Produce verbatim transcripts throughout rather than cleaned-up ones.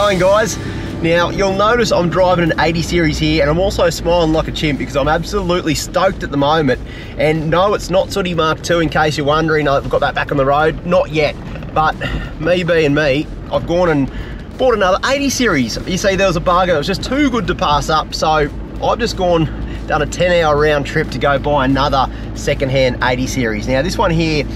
going, guys? Now, you'll notice I'm driving an eighty series here, and I'm also smiling like a chimp because I'm absolutely stoked at the moment. And no, it's not Sooty Mark two, in case you're wondering. I've got that back on the road, not yet. But me being me, I've gone and bought another eighty series. You see, there was a bargain that was just too good to pass up, so I've just gone, done a ten hour round trip to go buy another second-hand eighty series. Now, this one here,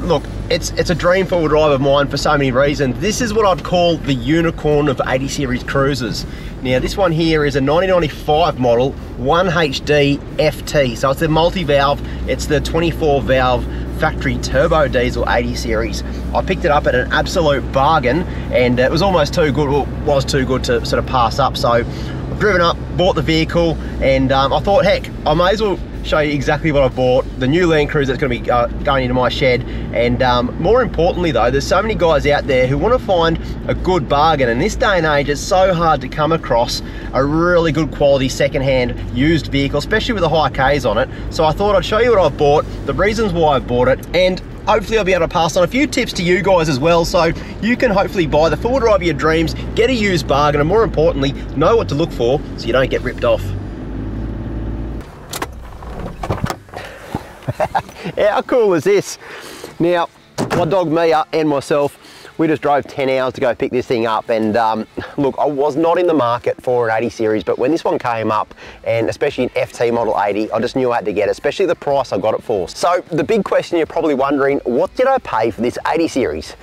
look, It's, it's a dream four-wheel drive of mine for so many reasons. This is what I'd call the unicorn of eighty series cruisers. Now, this one here is a nineteen ninety-five model one H D F T. So it's a multi-valve, it's the twenty-four valve factory turbo diesel eighty series. I picked it up at an absolute bargain, and it was almost too good, well, it was too good to sort of pass up. So I've driven up, bought the vehicle, and um, I thought, heck, I may as well show you exactly what I bought, the new Land Cruiser that's going to be uh, going into my shed. And um, more importantly though, there's so many guys out there who want to find a good bargain. In this day and age, it's so hard to come across a really good quality second-hand used vehicle, especially with the high Ks on it. So I thought I'd show you what I've bought, the reasons why I bought it, and hopefully I'll be able to pass on a few tips to you guys as well, so you can hopefully buy the four-wheel drive of your dreams, get a used bargain, and more importantly, know what to look for so you don't get ripped off. How cool is this? Now, my dog Mia and myself, we just drove ten hours to go pick this thing up, and um, look, I was not in the market for an eighty series, but when this one came up, and especially an F T model eighty, I just knew I had to get it, especially the price I got it for. So the big question you're probably wondering, what did I pay for this eighty series?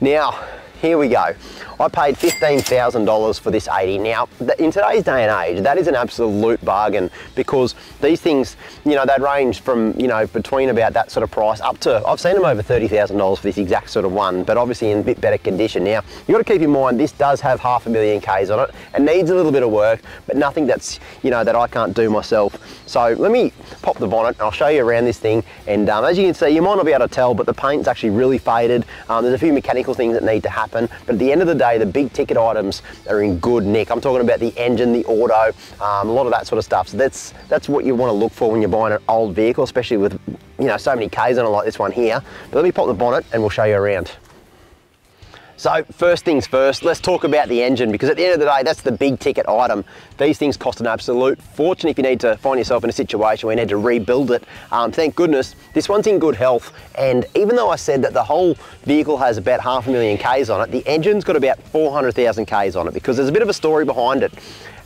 Now, here we go. I paid fifteen thousand dollars for this eighty. Now, in today's day and age, that is an absolute bargain, because these things, you know, they range from, you know, between about that sort of price up to, I've seen them over thirty thousand dollars for this exact sort of one, but obviously in a bit better condition. Now, you got to keep in mind, this does have half a million Ks on it and needs a little bit of work, but nothing that's, you know, that I can't do myself. So let me pop the bonnet and I'll show you around this thing. And um, as you can see, you might not be able to tell, but the paint's actually really faded. Um, there's a few mechanical things that need to happen. But at the end of the day, the big ticket items are in good nick. I'm talking about the engine, the auto, um, a lot of that sort of stuff. So that's that's what you want to look for when you're buying an old vehicle, especially with, you know, so many Ks on it like this one here. But let me pop the bonnet and we'll show you around. So first things first, let's talk about the engine, because at the end of the day, that's the big ticket item. These things cost an absolute fortune if you need to find yourself in a situation where you need to rebuild it. Um, thank goodness, this one's in good health, and even though I said that the whole vehicle has about half a million Ks on it, the engine's got about four hundred thousand Ks on it, because there's a bit of a story behind it.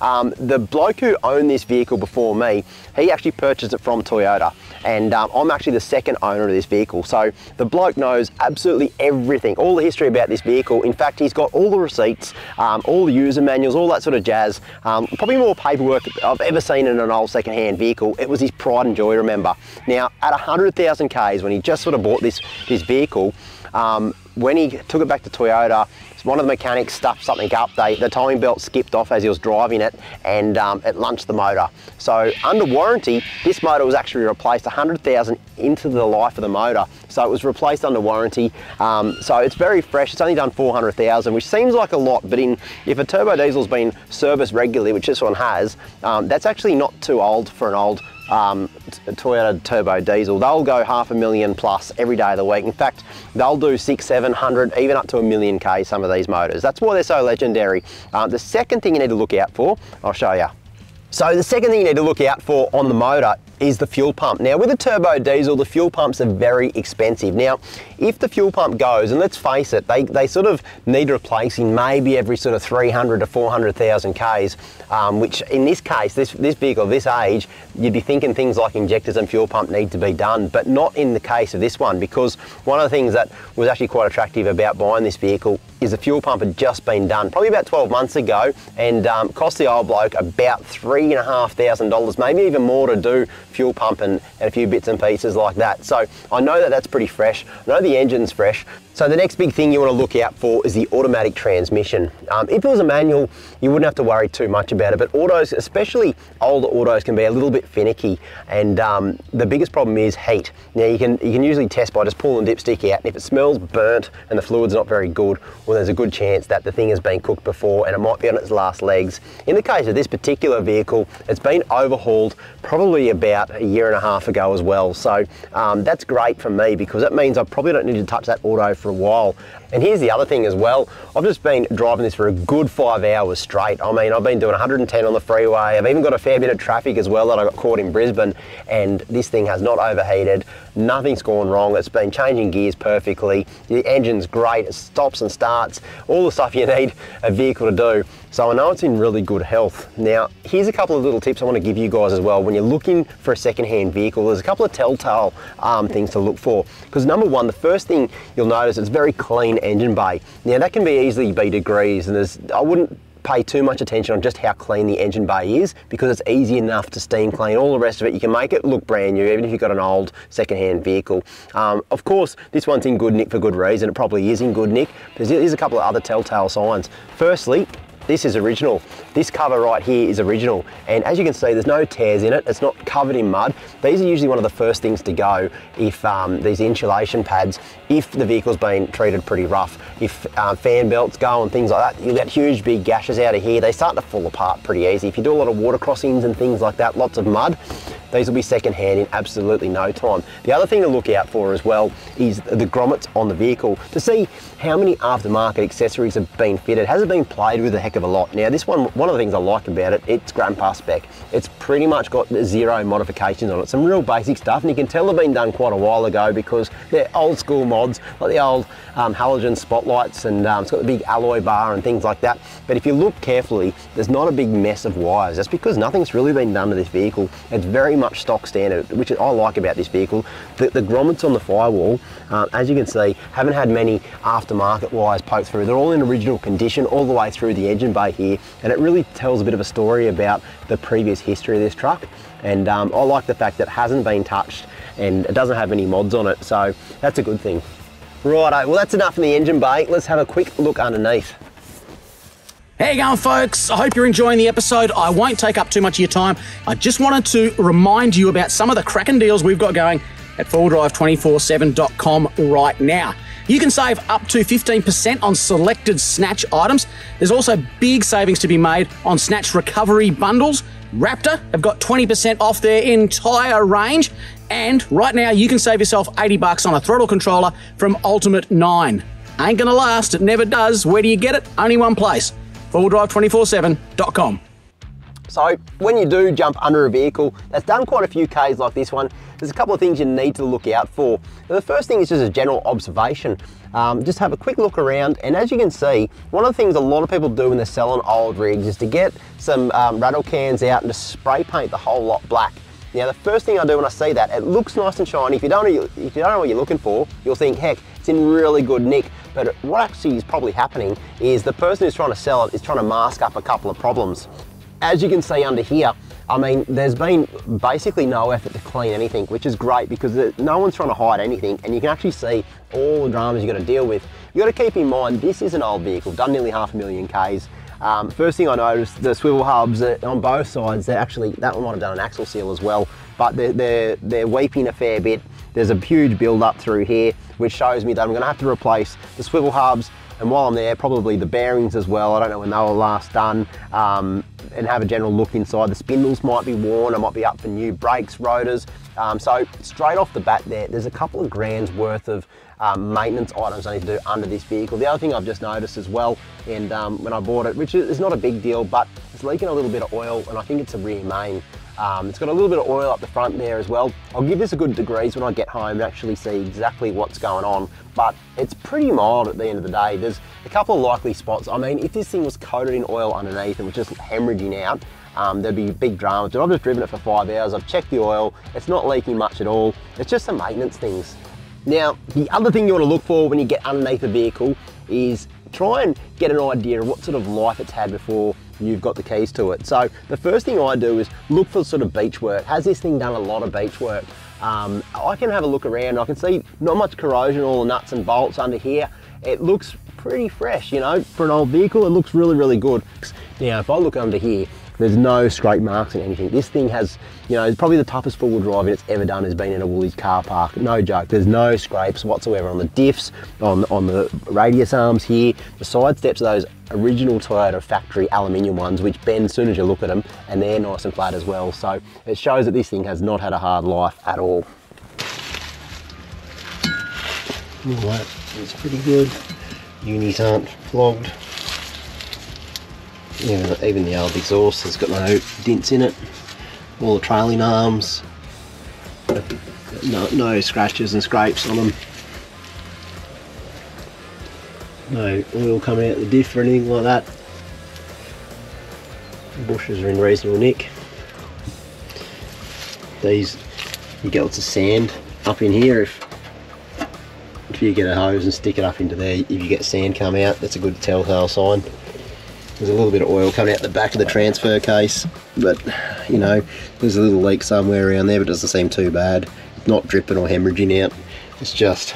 Um, the bloke who owned this vehicle before me, he actually purchased it from Toyota, and um, I'm actually the second owner of this vehicle. So the bloke knows absolutely everything, all the history about this vehicle. In fact, he's got all the receipts, um, all the user manuals, all that sort of jazz. Um, probably more paperwork I've ever seen in an old second-hand vehicle. It was his pride and joy, remember. Now, at one hundred thousand Ks, when he just sort of bought this, this vehicle, um, when he took it back to Toyota, one of the mechanics stuffed something up. They, the timing belt skipped off as he was driving it, and um, it lunched the motor. So under warranty, this motor was actually replaced one hundred thousand into the life of the motor. So it was replaced under warranty. Um, so it's very fresh. It's only done four hundred thousand, which seems like a lot, but in, if a turbo diesel's been serviced regularly, which this one has, um, that's actually not too old for an old Um, Toyota turbo diesel. They'll go half a million plus every day of the week. In fact, they'll do six, seven hundred, even up to a million K, some of these motors. That's why they're so legendary. Um, the second thing you need to look out for, I'll show you. So the second thing you need to look out for on the motor is the fuel pump. Now, with a turbo diesel, the fuel pumps are very expensive. Now, if the fuel pump goes, and let's face it, they, they sort of need replacing maybe every sort of three hundred to four hundred thousand Ks, um, which in this case, this, this vehicle, this age, you'd be thinking things like injectors and fuel pump need to be done, but not in the case of this one, because one of the things that was actually quite attractive about buying this vehicle is the fuel pump had just been done, probably about twelve months ago, and um, cost the old bloke about three and a half thousand dollars, maybe even more to do fuel pump and, and a few bits and pieces like that. So I know that that's pretty fresh. I know the engine's fresh. So the next big thing you want to look out for is the automatic transmission. Um, if it was a manual, you wouldn't have to worry too much about it, but autos, especially older autos, can be a little bit finicky, and um, the biggest problem is heat. Now, you can, you can usually test by just pulling the dipstick out, and if it smells burnt and the fluid's not very good, well, there's a good chance that the thing has been cooked before and it might be on its last legs. In the case of this particular vehicle, it's been overhauled probably about a year and a half ago as well, so um, that's great for me, because that means I probably don't need to touch that auto for a while. And here's the other thing as well, I've just been driving this for a good five hours straight. I mean, I've been doing one hundred and ten on the freeway. I've even got a fair bit of traffic as well that I got caught in Brisbane, and this thing has not overheated. Nothing's gone wrong. It's been changing gears perfectly. The engine's great. It stops and starts. All the stuff you need a vehicle to do. So I know it's in really good health. Now, here's a couple of little tips I want to give you guys as well. When you're looking for a second-hand vehicle, there's a couple of telltale um, things to look for. Because number one, the first thing you'll notice, it's very clean engine bay. Now, that can be easily be degrees, and there's, I wouldn't pay too much attention on just how clean the engine bay is, because it's easy enough to steam clean. All the rest of it, you can make it look brand new, even if you've got an old second-hand vehicle. Um, of course, this one's in good nick for good reason. It probably is in good nick. There's a couple of other telltale signs. Firstly, this is original. This cover right here is original. And as you can see, there's no tears in it. It's not covered in mud. These are usually one of the first things to go if um, these insulation pads, if the vehicle's been treated pretty rough. If uh, fan belts go and things like that, you'll get huge big gashes out of here. They start to fall apart pretty easy. If you do a lot of water crossings and things like that, lots of mud, these will be secondhand in absolutely no time. The other thing to look out for as well is the grommets on the vehicle to see how many aftermarket accessories have been fitted. Hasn't been played with a heck of a lot. Now this one, one of the things I like about it, it's grandpa spec. It's pretty much got zero modifications on it. Some real basic stuff, and you can tell they've been done quite a while ago because they're old school mods, like the old um, halogen spotlights, and um, it's got the big alloy bar and things like that. But if you look carefully, there's not a big mess of wires. That's because nothing's really been done to this vehicle. It's very much stock standard, which I like about this vehicle. The, the grommets on the firewall, uh, as you can see, haven't had many aftermarket wires poked through. They're all in original condition all the way through the engine bay here, and it really tells a bit of a story about the previous history of this truck. And um, I like the fact that it hasn't been touched and it doesn't have any mods on it, so that's a good thing. Righto, well that's enough in the engine bay. Let's have a quick look underneath. How you going, folks? I hope you're enjoying the episode. I won't take up too much of your time. I just wanted to remind you about some of the cracking deals we've got going at four wheel drive two four seven dot com right now. You can save up to fifteen percent on selected snatch items. There's also big savings to be made on snatch recovery bundles. Raptor have got twenty percent off their entire range. And right now, you can save yourself eighty bucks on a throttle controller from Ultimate nine. Ain't gonna last, it never does. Where do you get it? Only one place. four wheel drive two four seven dot com. So when you do jump under a vehicle that's done quite a few Ks like this one, there's a couple of things you need to look out for. Now, the first thing is just a general observation. Um, just have a quick look around, and as you can see, one of the things a lot of people do when they're selling old rigs is to get some um, rattle cans out and just spray paint the whole lot black. Now the first thing I do when I see that, it looks nice and shiny. If you don't know, if you don't know what you're looking for, you'll think, heck, it's in really good nick. But what actually is probably happening is the person who's trying to sell it is trying to mask up a couple of problems. As you can see under here, I mean, there's been basically no effort to clean anything, which is great because no one's trying to hide anything, and you can actually see all the dramas you've got to deal with. You've got to keep in mind, this is an old vehicle, done nearly half a million Ks. Um, first thing I noticed, the swivel hubs on both sides, they're actually, that one might have done an axle seal as well, but they're, they're, they're weeping a fair bit. There's a huge build up through here, which shows me that I'm gonna have to replace the swivel hubs, and while I'm there, probably the bearings as well. I don't know when they were last done, um, and have a general look inside. The spindles might be worn, I might be up for new brakes, rotors. Um, so straight off the bat there, there's a couple of grand's worth of um, maintenance items I need to do under this vehicle. The other thing I've just noticed as well, and um, when I bought it, which is not a big deal, but it's leaking a little bit of oil, and I think it's a rear main. Um, it's got a little bit of oil up the front there as well. I'll give this a good degrees when I get home and actually see exactly what's going on, but it's pretty mild at the end of the day. There's a couple of likely spots. I mean, if this thing was coated in oil underneath and was just hemorrhaging out, um, there'd be big drama. But I've just driven it for five hours. I've checked the oil. It's not leaking much at all. It's just some maintenance things. Now, the other thing you want to look for when you get underneath a vehicle is try and get an idea of what sort of life it's had before you've got the keys to it. So the first thing I do is look for sort of beach work. Has this thing done a lot of beach work? Um, I can have a look around. I can see not much corrosion, all the nuts and bolts under here. It looks pretty fresh, you know, for an old vehicle. It looks really, really good. Now, if I look under here, there's no scrape marks and anything. This thing has, you know, probably the toughest four-wheel driving it's ever done has been in a Woolies car park. No joke, there's no scrapes whatsoever on the diffs, on, on the radius arms here. The side steps of those original Toyota factory aluminium ones, which bend as soon as you look at them, and they're nice and flat as well. So it shows that this thing has not had a hard life at all. All right, it's pretty good. unis aren't clogged. You know, even the old exhaust has got no dents in it. All the trailing arms, no, no scratches and scrapes on them. No oil coming out the diff or anything like that. The bushes are in reasonable nick. These, you get lots of sand up in here. If if you get a hose and stick it up into there, if you get sand come out, that's a good telltale sign. There's a little bit of oil coming out the back of the transfer case, but you know, there's a little leak somewhere around there, but it doesn't seem too bad. It's not dripping or hemorrhaging out. It's just,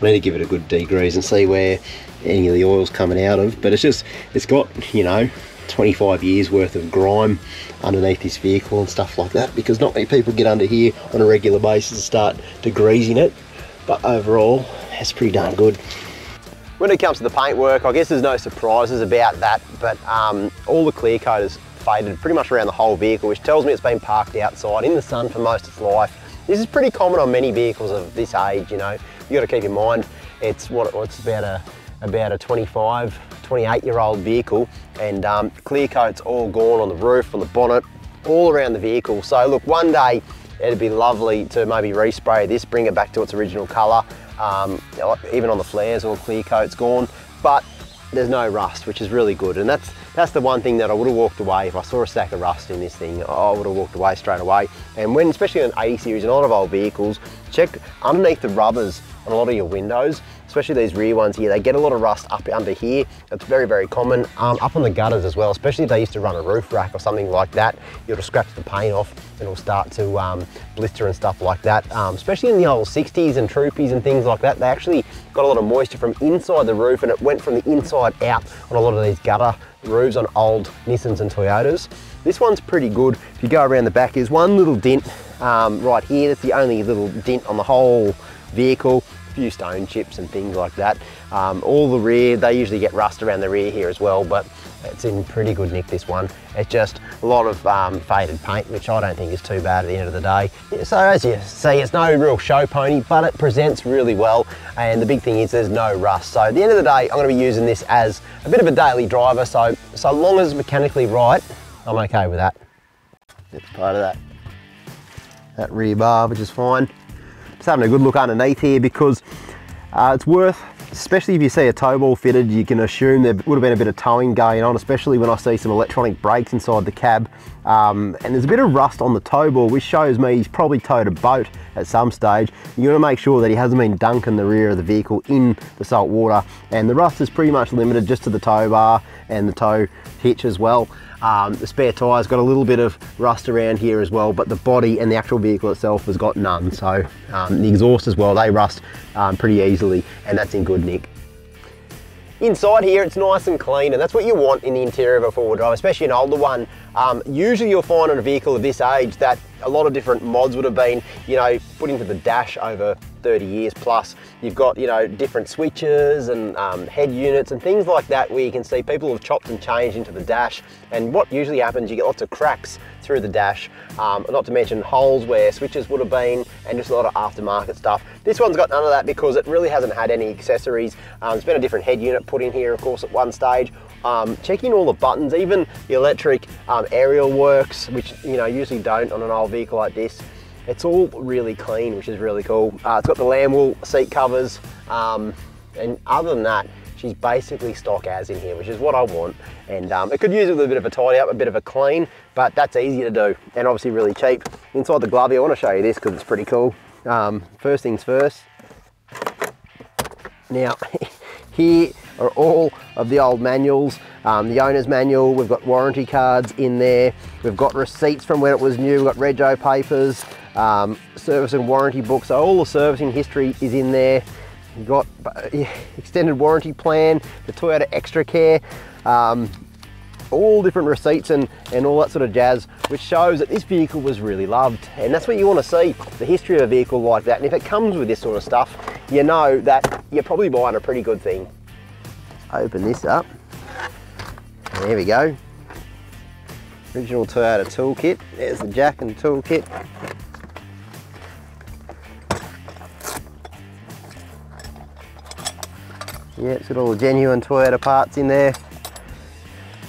I need to give it a good degrease and see where any of the oil's coming out of, but it's just, it's got, you know, twenty-five years worth of grime underneath this vehicle and stuff like that, because not many people get under here on a regular basis and start degreasing it, but overall it's pretty darn good. When it comes to the paintwork, I guess there's no surprises about that, but um, all the clear coat has faded pretty much around the whole vehicle, which tells me it's been parked outside in the sun for most of its life. This is pretty common on many vehicles of this age, you know. You've got to keep in mind, it's what it's about a about a twenty-five, twenty-eight year old vehicle, and um, clear coat's all gone on the roof, on the bonnet, all around the vehicle. So look, one day it'd be lovely to maybe respray this, bring it back to its original colour. Um, even on the flares, all clear coat's gone, but there's no rust, which is really good, and that's that's the one thing that I would have walked away. If I saw a stack of rust in this thing, I would have walked away straight away. And when, especially on eighty series and a lot of old vehicles, check underneath the rubbers on a lot of your windows, especially these rear ones here, they get a lot of rust up under here. It's very, very common. Um, up on the gutters as well, especially if they used to run a roof rack or something like that, you'll scratch the paint off and it'll start to um, blister and stuff like that. Um, especially in the old sixties and Troopies and things like that, they actually got a lot of moisture from inside the roof, and it went from the inside out on a lot of these gutter roofs on old Nissans and Toyotas. This one's pretty good. If you go around the back, there's one little dent um, right here. That's the only little dent on the whole vehicle, a few stone chips and things like that. Um, all the rear, they usually get rust around the rear here as well, but it's in pretty good nick, this one. It's just a lot of um, faded paint, which I don't think is too bad at the end of the day. Yeah, so as you see, it's no real show pony, but it presents really well, and the big thing is there's no rust. So at the end of the day, I'm going to be using this as a bit of a daily driver, so so long as mechanically right, I'm okay with that. That's part of that. That rear bar, which is fine. Having a good look underneath here, because uh, it's worth, especially if you see a tow ball fitted, you can assume there would have been a bit of towing going on, especially when I see some electronic brakes inside the cab, um, and there's a bit of rust on the tow ball, which shows me he's probably towed a boat at some stage. You want to make sure that he hasn't been dunking the rear of the vehicle in the salt water, and the rust is pretty much limited just to the tow bar and the tow hitch as well. Um, the spare tire's got a little bit of rust around here as well, but the body and the actual vehicle itself has got none. So um, the exhaust as well, they rust um, pretty easily, and that's in good nick. Inside here, it's nice and clean, and that's what you want in the interior of a four-wheel drive, especially an older one. Um, usually you'll find on a vehicle of this age that a lot of different mods would have been, you know, put into the dash over thirty years plus. You've got, you know, different switches and um, head units and things like that, where you can see people have chopped and changed into the dash. And what usually happens, you get lots of cracks through the dash, um, not to mention holes where switches would have been, and just a lot of aftermarket stuff. This one's got none of that, because it really hasn't had any accessories. Um, there's been a different head unit put in here, of course, at one stage. Um, checking all the buttons, even the electric um, aerial works, which, you know, usually don't on an old vehicle like this. It's all really clean, which is really cool. Uh, it's got the lamb wool seat covers, um, and other than that, she's basically stock as in here, which is what I want. And um, it could use a little bit of a tidy up, a bit of a clean, but that's easy to do, and obviously really cheap. Inside the glove, I want to show you this because it's pretty cool. Um, first things first. Now, here are all of the old manuals, um, the owner's manual. We've got warranty cards in there. We've got receipts from when it was new. We've got rego papers, um, service and warranty books. So all the servicing history is in there. You've got extended warranty plan, the Toyota Extra Care, um, all different receipts and, and all that sort of jazz, which shows that this vehicle was really loved. And that's what you want to see, the history of a vehicle like that. And if it comes with this sort of stuff, you know that you're probably buying a pretty good thing. Open this up, there we go. Original Toyota toolkit, there's the jack and toolkit. Yeah, it's got all the genuine Toyota parts in there.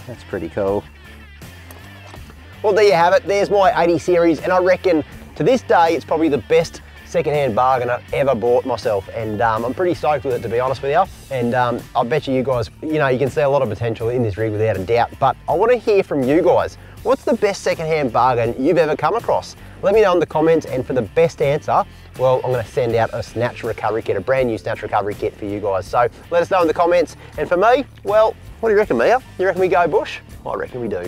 That's pretty cool. Well, there you have it. There's my eighty series, and I reckon to this day it's probably the best second-hand bargain I've ever bought myself, and um, I'm pretty stoked with it, to be honest with you. And um, I bet you you guys, you know, you can see a lot of potential in this rig without a doubt, but I want to hear from you guys. What's the best second-hand bargain you've ever come across? Let me know in the comments, and for the best answer, well, I'm going to send out a snatch recovery kit, a brand new snatch recovery kit for you guys. So let us know in the comments, and for me, well, what do you reckon, Mia? You reckon we go bush? I reckon we do.